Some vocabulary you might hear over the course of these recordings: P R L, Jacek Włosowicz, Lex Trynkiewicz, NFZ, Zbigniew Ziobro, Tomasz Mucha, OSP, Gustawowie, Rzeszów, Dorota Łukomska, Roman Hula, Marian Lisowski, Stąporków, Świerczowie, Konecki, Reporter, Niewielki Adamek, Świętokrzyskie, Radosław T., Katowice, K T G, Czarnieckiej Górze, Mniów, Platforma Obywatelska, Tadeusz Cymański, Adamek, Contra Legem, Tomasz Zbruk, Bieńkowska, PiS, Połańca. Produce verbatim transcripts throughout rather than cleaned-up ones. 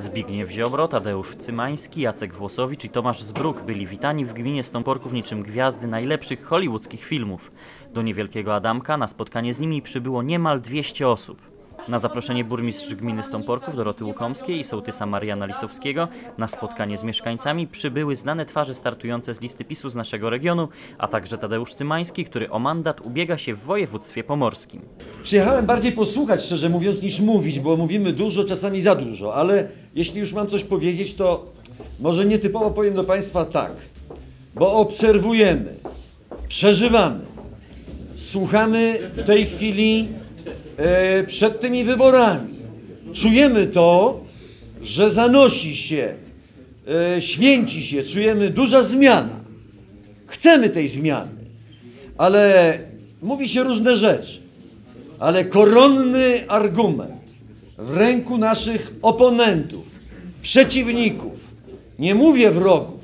Zbigniew Ziobro, Tadeusz Cymański, Jacek Włosowicz i Tomasz Zbruk byli witani w gminie Stąporków niczym gwiazdy najlepszych hollywoodzkich filmów. Do Niewielkiego Adamka na spotkanie z nimi przybyło niemal dwieście osób. Na zaproszenie burmistrz gminy Stąporków Doroty Łukomskiej i sołtysa Mariana Lisowskiego na spotkanie z mieszkańcami przybyły znane twarze startujące z listy PiSu z naszego regionu, a także Tadeusz Cymański, który o mandat ubiega się w województwie pomorskim. Przyjechałem bardziej posłuchać, szczerze mówiąc, niż mówić, bo mówimy dużo, czasami za dużo, ale jeśli już mam coś powiedzieć, to może nietypowo powiem do Państwa tak, bo obserwujemy, przeżywamy, słuchamy w tej chwili przed tymi wyborami. Czujemy to, że zanosi się, święci się, czujemy duża zmiana. Chcemy tej zmiany, ale mówi się różne rzeczy, ale koronny argument w ręku naszych oponentów, przeciwników, nie mówię wrogów,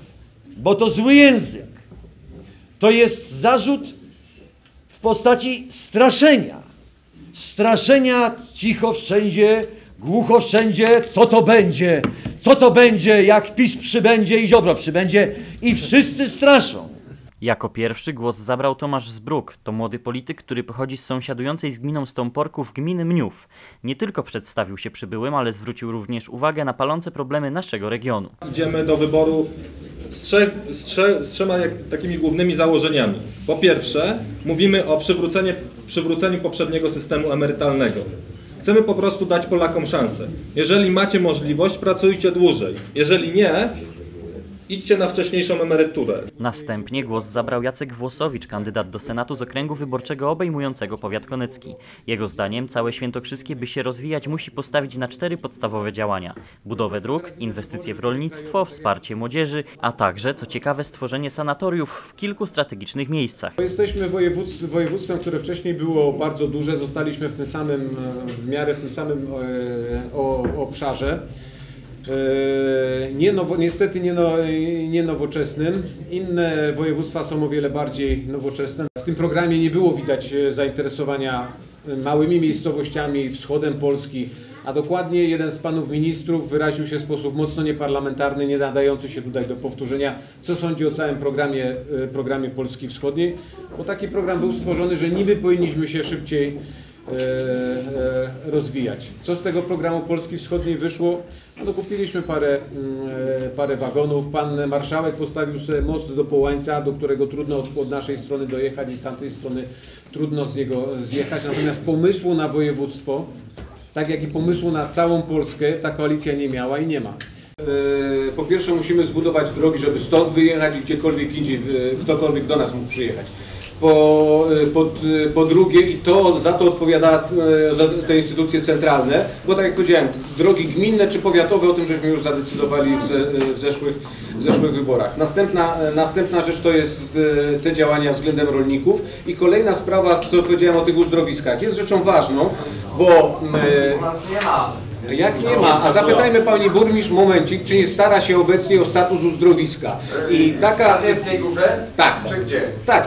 bo to zły język, to jest zarzut w postaci straszenia. Straszenia cicho wszędzie, głucho wszędzie, co to będzie, co to będzie, jak PiS przybędzie i Ziobro przybędzie i wszyscy straszą. Jako pierwszy głos zabrał Tomasz Zbruk. To młody polityk, który pochodzi z sąsiadującej z gminą Stąporków gminy Mniów. Nie tylko przedstawił się przybyłym, ale zwrócił również uwagę na palące problemy naszego regionu. Idziemy do wyboru z, trzech, z, trzech, z trzema jak, takimi głównymi założeniami. Po pierwsze, mówimy o przywróceniu, przywróceniu poprzedniego systemu emerytalnego. Chcemy po prostu dać Polakom szansę. Jeżeli macie możliwość, pracujcie dłużej. Jeżeli nie, idźcie na wcześniejszą emeryturę. Następnie głos zabrał Jacek Włosowicz, kandydat do Senatu z okręgu wyborczego obejmującego powiat konecki. Jego zdaniem całe Świętokrzyskie, by się rozwijać, musi postawić na cztery podstawowe działania. Budowę dróg, inwestycje w rolnictwo, wsparcie młodzieży, a także, co ciekawe, stworzenie sanatoriów w kilku strategicznych miejscach. Jesteśmy województw, województwem, które wcześniej było bardzo duże. Zostaliśmy w tym samym, w miarę w tym samym o, o, obszarze. Nie nowo, niestety nie, no, nie nowoczesnym. Inne województwa są o wiele bardziej nowoczesne. W tym programie nie było widać zainteresowania małymi miejscowościami, wschodem Polski, a dokładnie jeden z panów ministrów wyraził się w sposób mocno nieparlamentarny, nie nadający się tutaj do powtórzenia, co sądzi o całym programie, programie Polski Wschodniej, bo taki program był stworzony, że niby powinniśmy się szybciej E, e, rozwijać. Co z tego programu Polski Wschodniej wyszło? No, kupiliśmy parę, e, parę wagonów. Pan marszałek postawił sobie most do Połańca, do którego trudno od, od naszej strony dojechać i z tamtej strony trudno z niego zjechać. Natomiast pomysłu na województwo, tak jak i pomysłu na całą Polskę, ta koalicja nie miała i nie ma. Po pierwsze musimy zbudować drogi, żeby stąd wyjechać i gdziekolwiek indziej, ktokolwiek do nas mógł przyjechać. Po, po, po drugie, i to za to odpowiada za te instytucje centralne, bo tak jak powiedziałem, drogi gminne czy powiatowe, o tym żeśmy już zadecydowali w, ze, w, zeszłych, w zeszłych wyborach. Następna, następna rzecz to jest te działania względem rolników i kolejna sprawa, co powiedziałem o tych uzdrowiskach, jest rzeczą ważną, bo my, jak nie ma, a zapytajmy pani burmistrz, momencik, czy nie stara się obecnie o status uzdrowiska. I taka... W Czarnieckiej Górze? Tak. Czy gdzie? Tak,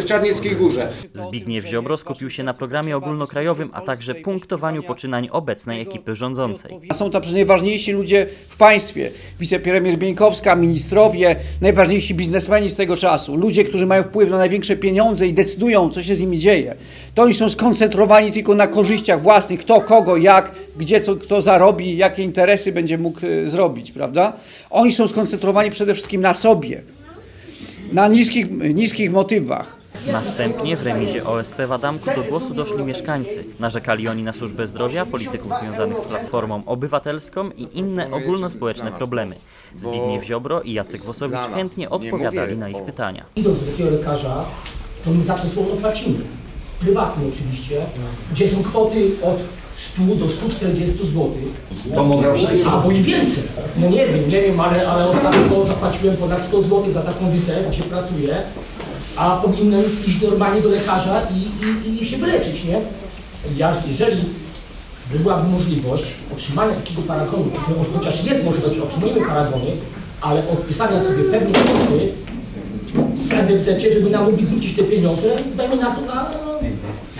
w Czarnieckiej Górze. Zbigniew Ziobro skupił się na programie ogólnokrajowym, a także punktowaniu poczynań obecnej ekipy rządzącej. Są to przecież najważniejsi ludzie w państwie. Wicepremier Bieńkowska, ministrowie, najważniejsi biznesmeni z tego czasu. Ludzie, którzy mają wpływ na największe pieniądze i decydują, co się z nimi dzieje. To oni są skoncentrowani tylko na korzyściach własnych, kto, kogo, jak, gdzie co, kto zarobi, jakie interesy będzie mógł zrobić, prawda? Oni są skoncentrowani przede wszystkim na sobie, na niskich, niskich motywach. Następnie w remizie O S P w Adamku do głosu doszli mieszkańcy. Narzekali oni na służbę zdrowia, polityków związanych z Platformą Obywatelską i inne ogólnospołeczne problemy. Zbigniew Ziobro i Jacek Włosowicz chętnie odpowiadali na ich pytania. Idąc do takiego lekarza, to my za to słowo płacimy. Prywatnie oczywiście, gdzie są kwoty od stu do stu czterdziestu złotych, albo i więcej, no nie wiem, nie wiem, ale, ale ostatnio zapłaciłem ponad sto złotych za taką wizytę, gdzie pracuję, a powinienem iść normalnie do lekarza i, i, i się wyleczyć, nie? Ja, jeżeli byłaby możliwość otrzymania takiego paragonu, chociaż jest możliwość, otrzymujemy paragony, ale odpisania sobie pewnej kwoty w N F Z-cie, żeby nam mogli zwrócić te pieniądze, dajmy na to na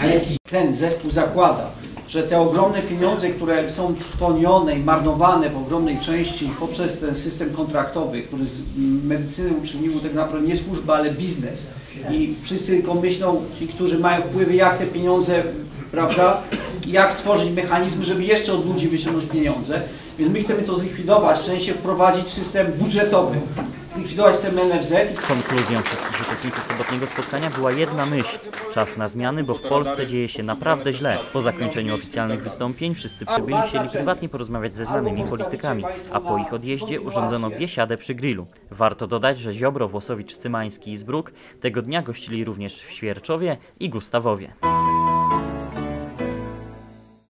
leki. Ten zespół zakłada, że te ogromne pieniądze, które są trwonione i marnowane w ogromnej części poprzez ten system kontraktowy, który z medycyny uczynił tak naprawdę nie służbę, ale biznes. I wszyscy tylko myślą, ci, którzy mają wpływy, jak te pieniądze, prawda, jak stworzyć mechanizm, żeby jeszcze od ludzi wyciągnąć pieniądze. Więc my chcemy to zlikwidować, w sensie wprowadzić system budżetowy. Zlikwidować ten N F Z. Konkluzją wszystkich uczestników sobotniego spotkania była jedna myśl. Czas na zmiany, bo w Polsce dzieje się naprawdę źle. Po zakończeniu oficjalnych wystąpień wszyscy przybyli chcieli prywatnie porozmawiać ze znanymi politykami, a po ich odjeździe urządzono biesiadę przy grillu. Warto dodać, że Ziobro, Włosowicz, Cymański i Zbruk tego dnia gościli również w Świerczowie i Gustawowie.